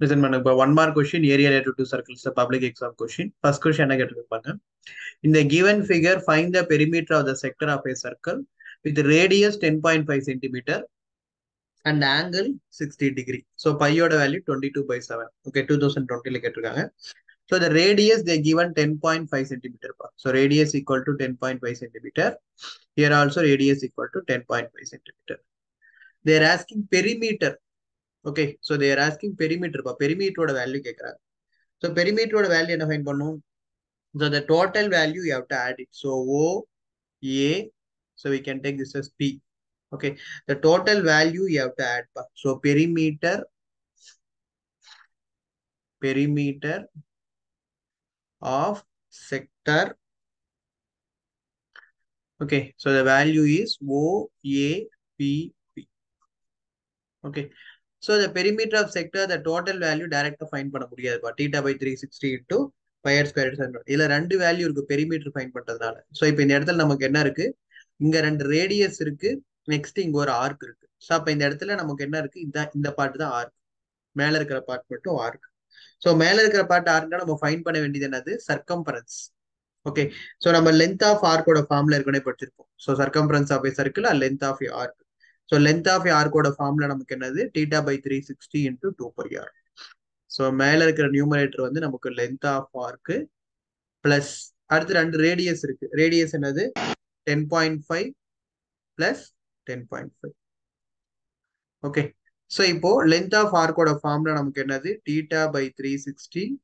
Listen, one more question, area related to circles, the public exam question. First question, in the given figure, find the perimeter of the sector of a circle with radius 10.5 centimeter and angle 60 degree. So pi order value 22/7. Okay, 2020. So the radius they given 10.5 centimeter. So radius equal to 10.5 centimeter. Here also radius equal to 10.5 centimeter. They are asking perimeter. Okay, so they are asking perimeter. Perimeter value. So perimeter value find. So the total value you have to add it. So O, A. So we can take this as P. Okay, the total value you have to add. So perimeter of sector. Okay, so the value is O, A, P, P. Okay, so the perimeter of sector, the total value direct to find theta by 360 into pi r square. This value is perimeter find. So if in the radius, we have radius. Next thing or arc. So in the part of the arc. Malar part to arc. So malar part arc we find the circumference. Okay. So we length of arc formula. So circumference of a circle or length of a arc. So length of a arc formula theta by 360 into 2 pi r. So malar numerator is length of arc plus radius. Radius is 10.5 plus 10.5. Okay. So, now, length of arc formula is theta by 360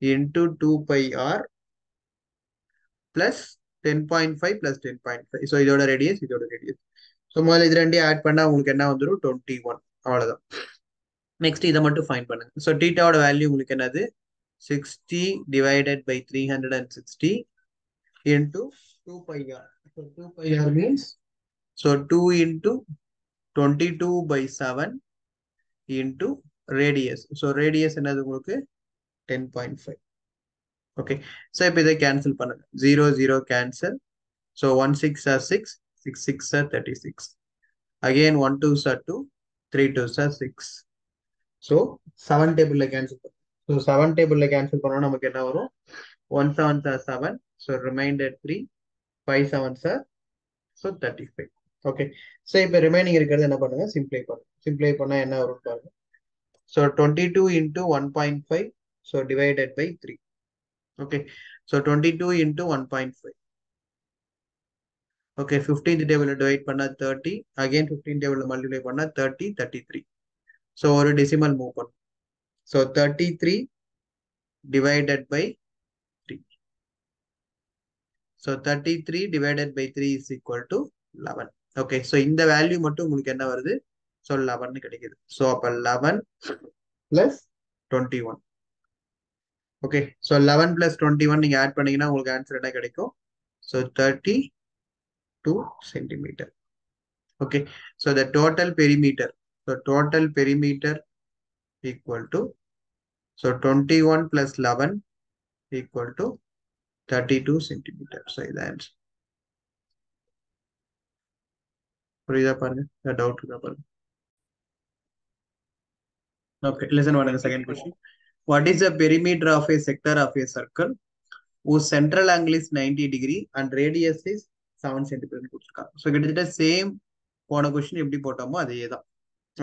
into 2 pi r plus 10.5 plus 10.5. So, this is the radius, this is the radius. So, we add 21. Next, this is find. So, theta value is 60 divided by 360 into 2 pi r. So, 2 pi r means? So, 2 into 22/7 into radius. So radius another 10.5. Okay. So if they cancel 0, 0 cancel. So 1 6 are 6, 6 6 are 36. Again 1 2s are 2, 3 2s are 6. So 7 table like cancel. So 7 table like cancel 1 7s are 7. So remainder 3, 5 7s are so 35. Okay, so if remaining simplify. So 22 into 1.5, so divided by 3. Okay, so 22 into 1.5. Okay, 15th table divide panna 30. Again 15 table multiply panna 30, 33. So one decimal move on. So 33 divided by 3. So 33 divided by 3 is equal to 11. Okay, so in the value mattum ungalku enna varudhu, so 11 kedaikudhu. So 11 plus 21. Okay, so 11 plus 21 neenga add pannina ungalku answer enna kedaikum, so 32 centimeter. Okay, so the total perimeter, so total perimeter equal to, so 21 plus 11 equal to 32 centimeter. So the answer. Okay, listen one second question. What is the perimeter of a sector of a circle whose central angle is 90 degree and radius is 7 centimeter? So get it the same question.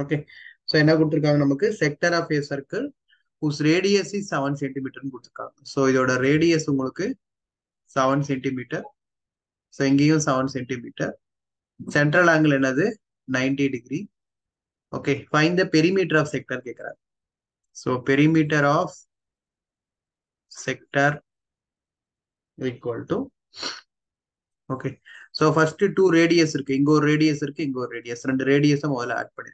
Okay, so sector of a circle whose radius is 7 centimeter. So your radius 7 centimeter. So 7 centimeter. Central angle is 90 degree. Okay, find the perimeter of sector. So perimeter of sector equal to, okay, so first two radius irukku, ingo radius irukku, ingo radius, and radius modala add pannu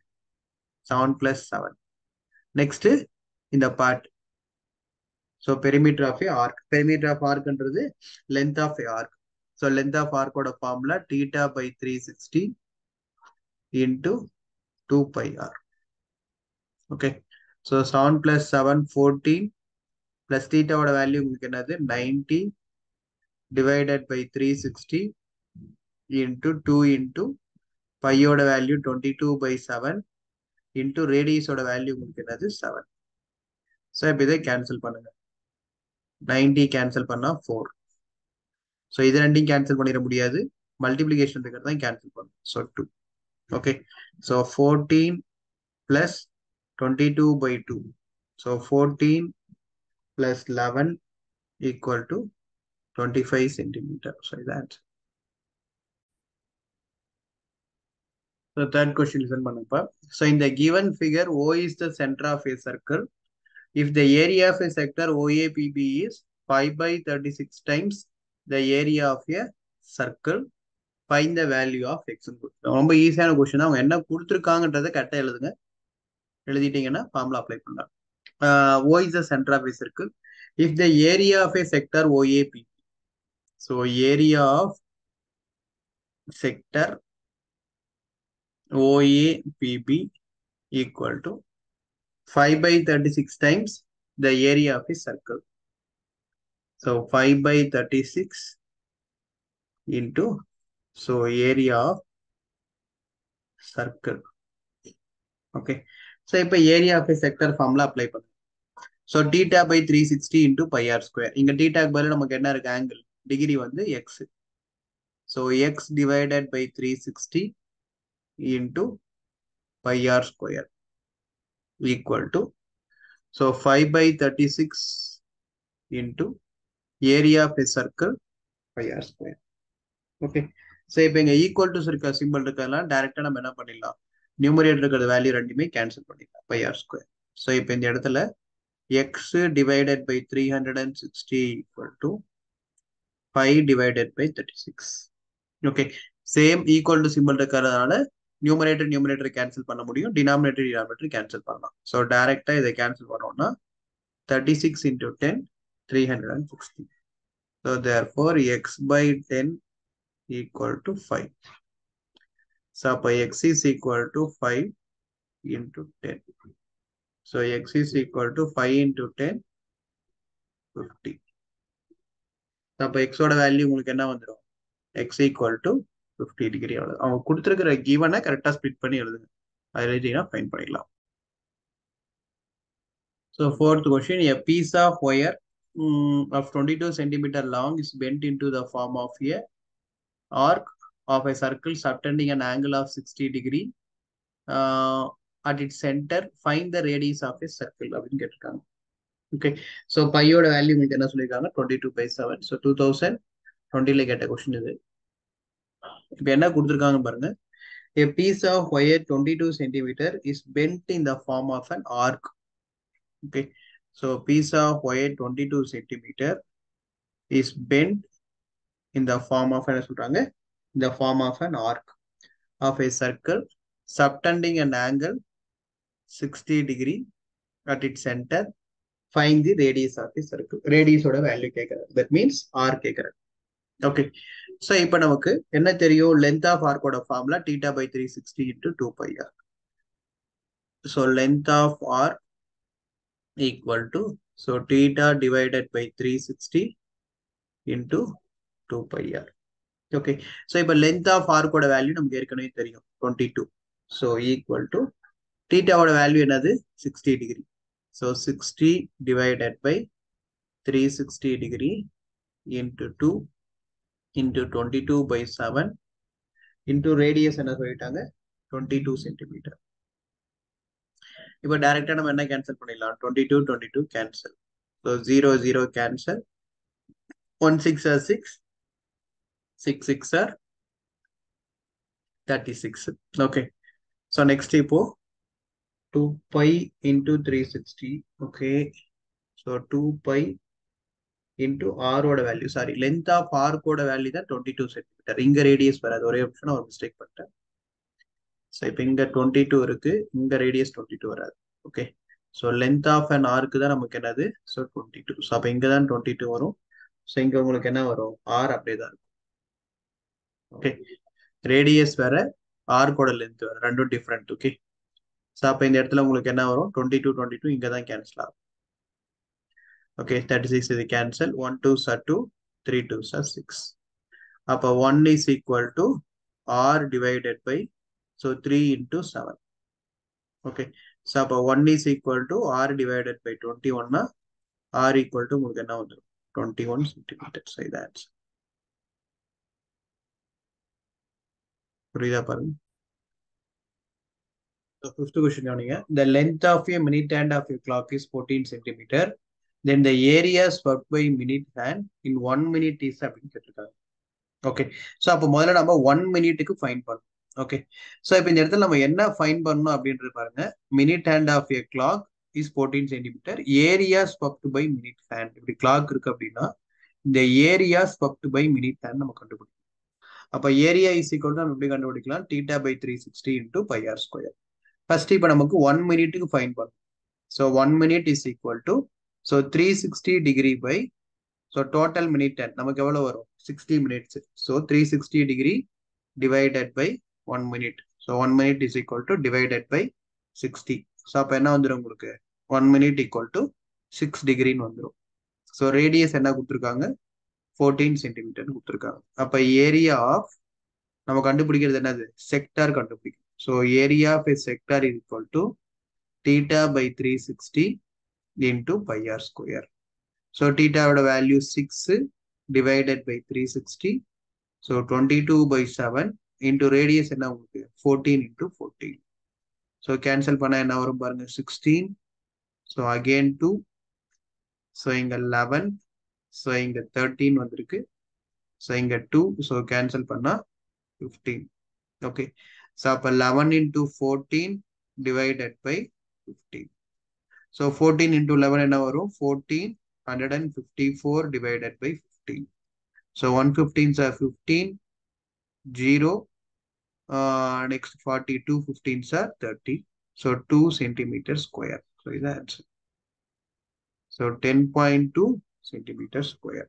7 plus 7. Next in the part, so perimeter of a arc, perimeter of arc is length of a arc. So length of arc formula theta by 360 into 2 pi r. Okay. So 7 plus 7, 14 plus theta value 90 divided by 360 into 2 into pi value 22/7 into radius value 7. So iதை cancel பண்ணுங்க. 90 cancel பண்ணா 4. So இது ரெண்டையும் cancel பண்ணிர முடியாது. Multiplication இருக்கிறது தான் cancel பண்ணும். So 2. Okay. So 14 plus 22 by 2. So 14 plus 11 equal to 25 centimeter. So that. So third question is on. So in the given figure, O is the center of a circle. If the area of a sector OAPB is 5 by 36 times the area of a circle, find the value of x. Now, easy question. Now, formula apply. O is the center of a circle. If the area of a sector OAPB, so area of sector OAPB equal to 5 by 36 times the area of a circle. So 5 by 36 into, so area of circle. Okay. So if area of a sector formula apply. So theta by 360 into pi r square. In theta by angle degree one the x. So x divided by 360 into pi r square equal to, so 5 by 36 into area of a circle pi r square. Okay. So if equal to circle symbol direct numerator value cancel pi r square. So if x divided by 360 equal to 5 divided by 36. Okay. Same equal to symbol numerator cancel panna mudiyum, denominator cancel panna. So direct is cancel panna 36 into 10 360. So therefore x by 10 equal to 5. So by x is equal to 5 into 10. So x is equal to 5 into 10 50. So by x value x equal to 50 degree. Our kuduthirukra given a correct split panni eludunga. Adha find pannikalam. So fourth question, a piece of wire of 22 centimeter long is bent into the form of a arc of a circle subtending an angle of 60 degree. At its center, find the radius of a circle. Okay. So pi oda value 22 by 7. So 2020 la ketta question idu. A piece of wire 22 centimeter is bent in the form of an arc. Okay, so piece of wire 22 centimeter is bent in the form of an arc of a circle subtending an angle 60 degree at its center. Find the radius of the circle. Radius oda value that means arc. Okay. So, now we know length of arc formula theta by 360 into 2 pi r. So, length of arc equal to, so theta divided by 360 into 2 pi r. Okay. So, now length of arc value we know 22. So, equal to theta value is 60 degree. So, 60 divided by 360 degree into 2 into 22 by 7 into radius and 22 centimeter. If a direct cancel 22, 22 cancel. So 0, 0 cancel. 1, 6 are 6. 6, 6 are 36. Okay. So next step, 2 pi into 360. Okay. So 2 pi into r oda value, sorry, length of r oda value is 22 centimeter. Inga radius varadhu ore option or mistake patten. So if inga 22 irukku, inga radius 22 varadhu. Okay, so length of an arc da namakku enadhu, so 22. So appo inga dhaan 22 varum. So inga ungalku enna varum, r appadi da irukum. Okay, radius vera r oda length vera rendu different. Okay, so appo indha edathila ungalku enna varum, 22 22 inga dhaan cancel aagum. Okay, 36 is cancel. 1, 2, 2, 3, 2, 6. Appa 1 is equal to R divided by, so 3 into 7. Okay. So, 1 is equal to r divided by 21. Na, r equal to 21 centimeters. Say that. So, fifth question. The length of a minute hand of a clock is 14 centimeter. Then the area swept by minute hand in 1 minute is okay. So, we 1 minute to find. Okay. So, if we find minute hand of a clock is 14 centimeter. Area swept by minute hand. If the clock is the area swept by minute hand. So, area is equal to theta by 360 into pi r square. First, we 1 minute to find. So, 1 minute is equal to so 360 degree by so total minute hand. Namak evlo varum 60 minutes. So 360 degree divided by 1 minute. So 1 minute is equal to divided by 60. So apena vandrum ungalku 1 minute equal to 6 degree nu vandrum. So radius enna kuduthirukanga 14 centimeter nu kuduthirukanga. Appa area of namak kandupidikkiradhu enadhu sector kandupidikkum. So area of a sector is equal to theta by 360 into pi r square. So theta value 6 divided by 360. So 22 by 7 into radius 14 into 14. So cancel panna 16. So again 2. So 11. So 13 vandrukku. So 2. So cancel panna 15. Okay. So 11 into 14 divided by 15. So 14 into 11 and our 1454 divided by 15. So 115s are 15, 0, next 42, 15s are 30. So 2 centimeter square. So is the answer. So 10.2 centimeter square.